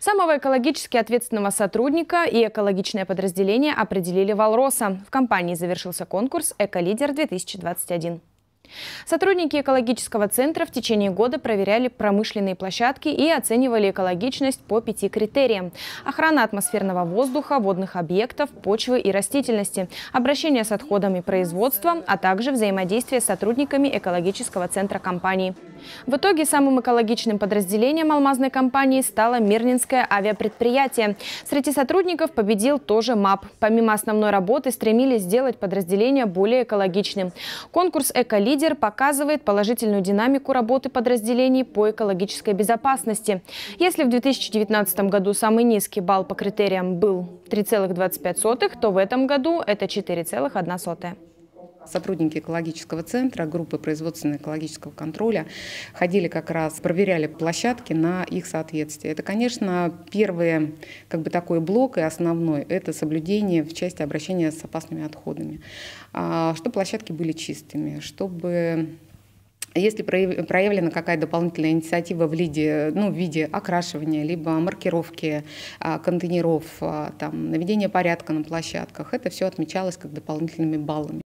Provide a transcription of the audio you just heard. Самого экологически ответственного сотрудника и экологичное подразделение определили в АЛРОСА. В компании завершился конкурс «Эколидер-2021». Сотрудники экологического центра в течение года проверяли промышленные площадки и оценивали экологичность по 5 критериям: охрана атмосферного воздуха, водных объектов, почвы и растительности, обращение с отходами производства, а также взаимодействие с сотрудниками экологического центра компании. В итоге самым экологичным подразделением алмазной компании стало Мирнинское авиапредприятие. Среди сотрудников победил тоже МАП. Помимо основной работы стремились сделать подразделение более экологичным. Конкурс «Эколидер» показывает положительную динамику работы подразделений по экологической безопасности. Если в 2019 году самый низкий балл по критериям был 3,25, то в этом году это 4,1. Сотрудники экологического центра, группы производственно-экологического контроля ходили как раз, проверяли площадки на их соответствие. Это, конечно, первый такой блок и основной – это соблюдение в части обращения с опасными отходами. Чтобы площадки были чистыми, чтобы… Если проявлена какая-то дополнительная инициатива в виде окрашивания, либо маркировки контейнеров, наведения порядка на площадках, это все отмечалось как дополнительными баллами.